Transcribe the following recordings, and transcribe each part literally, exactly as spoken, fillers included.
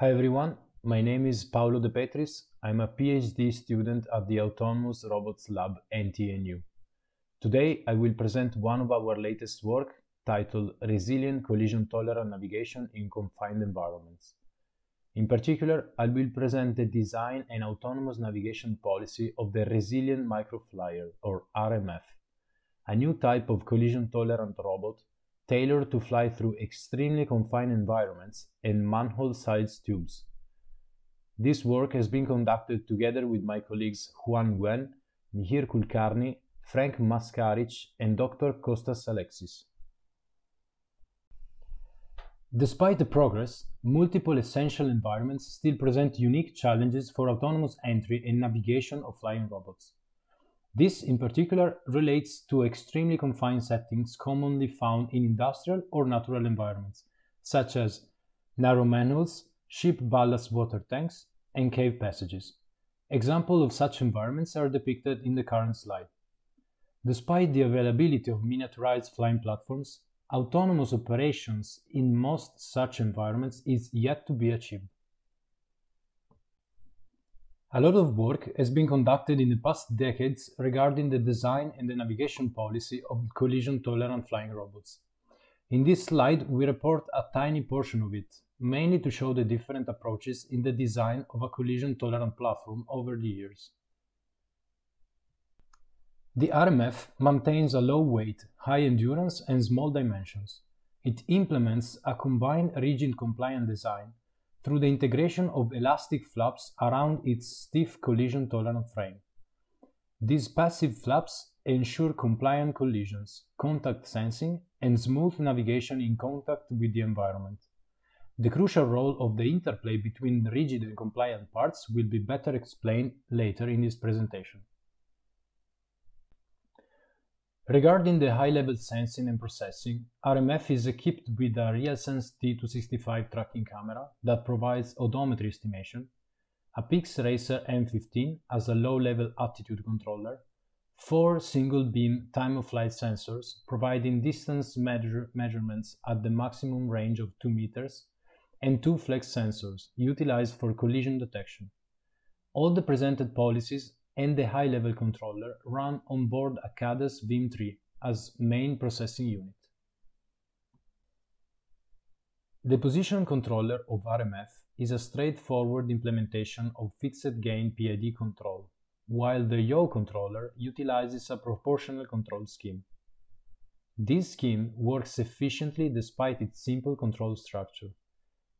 Hi everyone, my name is Paolo De Petris. I'm a PhD student at the Autonomous Robots Lab N T N U. Today I will present one of our latest work titled Resilient Collision-Tolerant Navigation in Confined Environments. In particular, I will present the design and autonomous navigation policy of the Resilient Microflyer, or R M F, a new type of collision-tolerant robot tailored to fly through extremely confined environments and manhole-sized tubes. This work has been conducted together with my colleagues Dinh Huan Nguyen, Mihir Kulkarni, Frank Mascarich, and Doctor Kostas Alexis. Despite the progress, multiple essential environments still present unique challenges for autonomous entry and navigation of flying robots. This, in particular, relates to extremely confined settings commonly found in industrial or natural environments, such as narrow manholes, ship ballast water tanks, and cave passages. Examples of such environments are depicted in the current slide. Despite the availability of miniaturized flying platforms, autonomous operations in most such environments is yet to be achieved. A lot of work has been conducted in the past decades regarding the design and the navigation policy of collision-tolerant flying robots. In this slide, we report a tiny portion of it, mainly to show the different approaches in the design of a collision-tolerant platform over the years. The R M F maintains a low weight, high endurance, and small dimensions. It implements a combined rigid-compliant design through the integration of elastic flaps around its stiff collision-tolerant frame. These passive flaps ensure compliant collisions, contact sensing, and smooth navigation in contact with the environment. The crucial role of the interplay between rigid and compliant parts will be better explained later in this presentation. Regarding the high-level sensing and processing, R M F is equipped with a RealSense T two sixty-five tracking camera that provides odometry estimation, a PixRacer M fifteen as a low-level attitude controller, four single-beam time-of-flight sensors providing distance measure measurements at the maximum range of two meters, and two flex sensors utilized for collision detection. All the presented policies and the high-level controller run on board Acadas Vim three as main processing unit. The position controller of R M F is a straightforward implementation of fixed gain P I D control, while the yaw controller utilizes a proportional control scheme. This scheme works efficiently despite its simple control structure.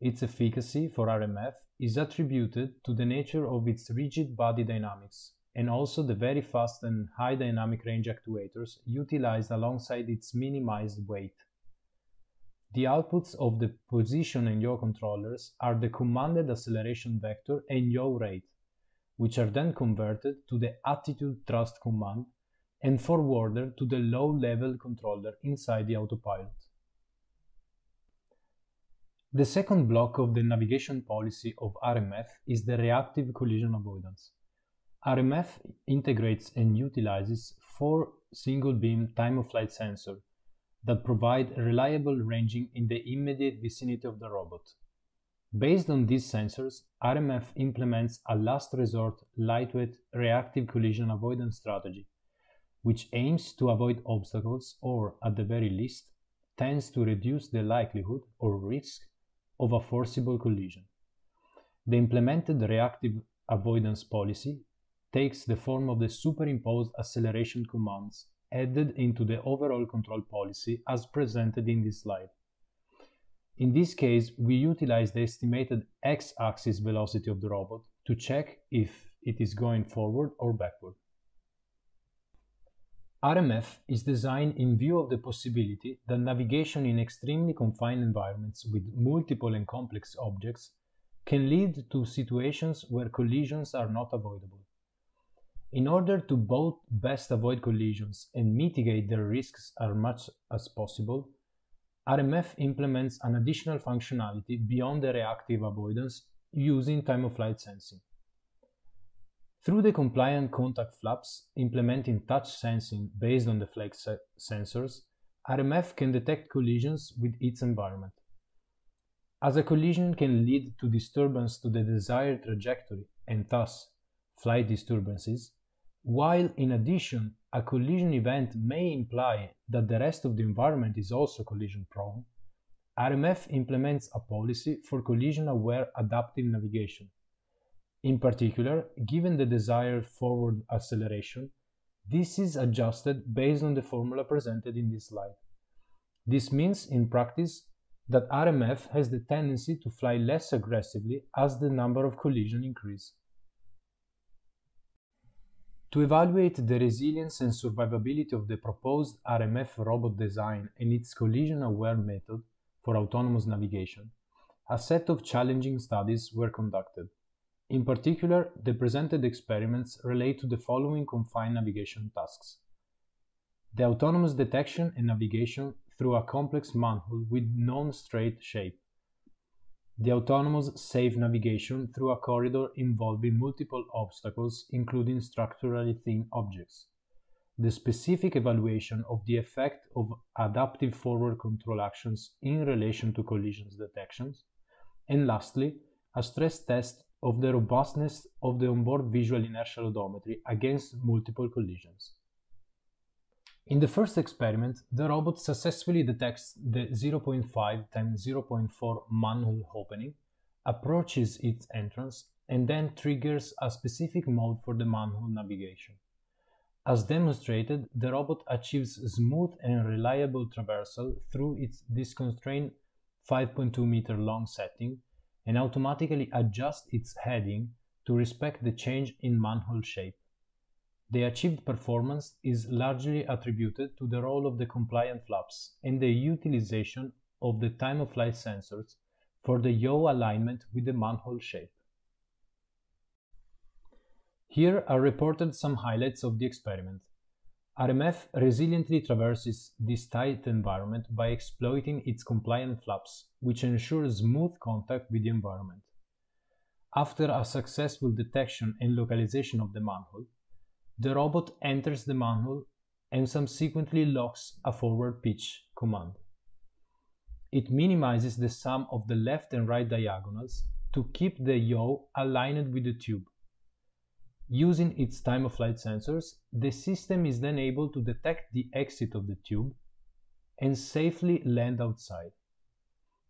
Its efficacy for R M F is attributed to the nature of its rigid body dynamics, and also the very fast and high dynamic range actuators utilized alongside its minimized weight. The outputs of the position and yaw controllers are the commanded acceleration vector and yaw rate, which are then converted to the attitude thrust command and forwarded to the low-level controller inside the autopilot. The second block of the navigation policy of R M F is the reactive collision avoidance. R M F integrates and utilizes four single-beam time-of-flight sensors that provide reliable ranging in the immediate vicinity of the robot. Based on these sensors, R M F implements a last resort lightweight reactive collision avoidance strategy, which aims to avoid obstacles or, at the very least, tends to reduce the likelihood or risk of a forcible collision. The implemented reactive avoidance policy takes the form of the superimposed acceleration commands added into the overall control policy as presented in this slide. In this case, we utilize the estimated x-axis velocity of the robot to check if it is going forward or backward. R M F is designed in view of the possibility that navigation in extremely confined environments with multiple and complex objects can lead to situations where collisions are not avoidable. In order to both best avoid collisions and mitigate their risks as much as possible, R M F implements an additional functionality beyond the reactive avoidance using time-of-flight sensing. Through the compliant contact flaps, implementing touch sensing based on the flex sensors, R M F can detect collisions with its environment. as a collision can lead to disturbance to the desired trajectory and thus flight disturbances, while in addition a collision event may imply that the rest of the environment is also collision prone, R M F implements a policy for collision-aware adaptive navigation. In particular, given the desired forward acceleration, this is adjusted based on the formula presented in this slide. This means, in practice, that R M F has the tendency to fly less aggressively as the number of collisions increase. To evaluate the resilience and survivability of the proposed R M F robot design and its collision-aware method for autonomous navigation, a set of challenging studies were conducted. In particular, the presented experiments relate to the following confined navigation tasks: the autonomous detection and navigation through a complex manhole with non-straight shape, the autonomous safe navigation through a corridor involving multiple obstacles, including structurally thin objects, the specific evaluation of the effect of adaptive forward control actions in relation to collisions detections, and lastly, a stress test of the robustness of the onboard visual inertial odometry against multiple collisions. In the first experiment, the robot successfully detects the zero point five times zero point four manhole opening, approaches its entrance, and then triggers a specific mode for the manhole navigation. As demonstrated, the robot achieves smooth and reliable traversal through its disconstrained five point two meter long setting and automatically adjusts its heading to respect the change in manhole shape. The achieved performance is largely attributed to the role of the compliant flaps and the utilization of the time-of-flight sensors for the yaw alignment with the manhole shape. Here are reported some highlights of the experiment. R M F resiliently traverses this tight environment by exploiting its compliant flaps, which ensure smooth contact with the environment. After a successful detection and localization of the manhole, the robot enters the manhole and subsequently locks a forward pitch command. It minimizes the sum of the left and right diagonals to keep the yaw aligned with the tube. Using its time-of-flight sensors, the system is then able to detect the exit of the tube and safely land outside.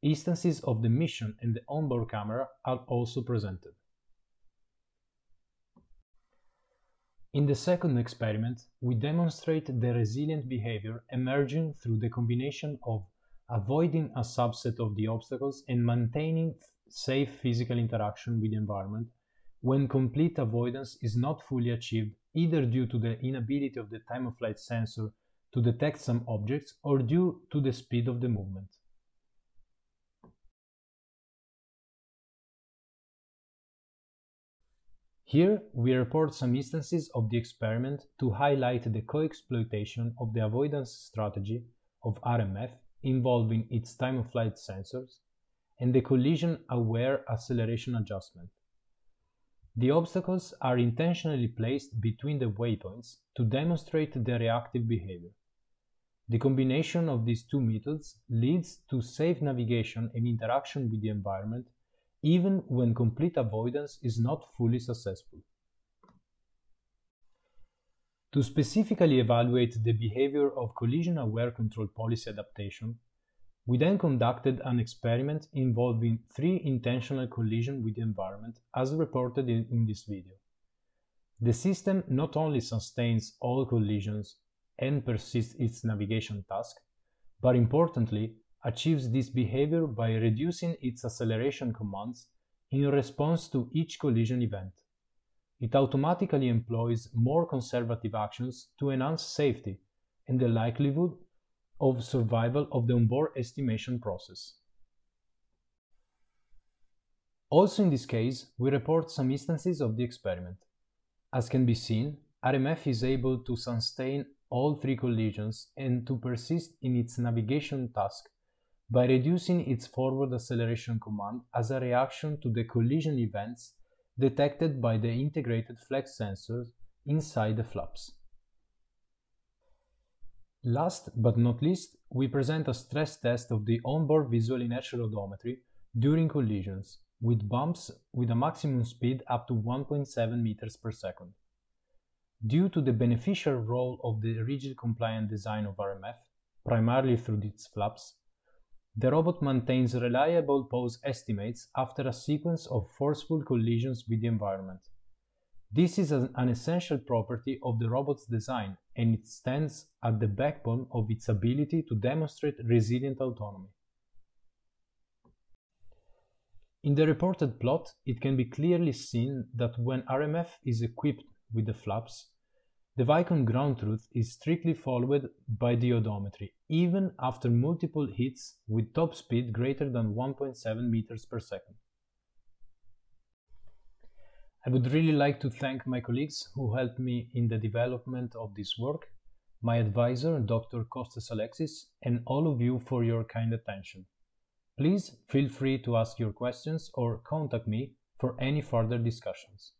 Instances of the mission and the onboard camera are also presented. In the second experiment, we demonstrate the resilient behavior emerging through the combination of avoiding a subset of the obstacles and maintaining safe physical interaction with the environment when complete avoidance is not fully achieved, either due to the inability of the time-of-flight sensor to detect some objects or due to the speed of the movement. Here, we report some instances of the experiment to highlight the co-exploitation of the avoidance strategy of R M F involving its time-of-flight sensors and the collision-aware acceleration adjustment. The obstacles are intentionally placed between the waypoints to demonstrate the reactive behavior. The combination of these two methods leads to safe navigation and interaction with the environment even when complete avoidance is not fully successful. To specifically evaluate the behavior of collision-aware control policy adaptation, we then conducted an experiment involving three intentional collisions with the environment as reported in, in this video. The system not only sustains all collisions and persists its navigation task, but importantly, achieves this behavior by reducing its acceleration commands in response to each collision event. It automatically employs more conservative actions to enhance safety and the likelihood of survival of the onboard estimation process. Also in this case, we report some instances of the experiment. As can be seen, R M F is able to sustain all three collisions and to persist in its navigation task by reducing its forward acceleration command as a reaction to the collision events detected by the integrated flex sensors inside the flaps. Last but not least, we present a stress test of the onboard visual inertial odometry during collisions, with bumps with a maximum speed up to one point seven meters per second. Due to the beneficial role of the rigid compliant design of R M F, primarily through its flaps, the robot maintains reliable pose estimates after a sequence of forceful collisions with the environment. This is an essential property of the robot's design, and it stands at the backbone of its ability to demonstrate resilient autonomy. In the reported plot, it can be clearly seen that when R M F is equipped with the flaps, the Vicon ground truth is strictly followed by the odometry, even after multiple hits with top speed greater than one point seven meters per second. I would really like to thank my colleagues who helped me in the development of this work, my advisor, Doctor Kostas Alexis, and all of you for your kind attention. Please feel free to ask your questions or contact me for any further discussions.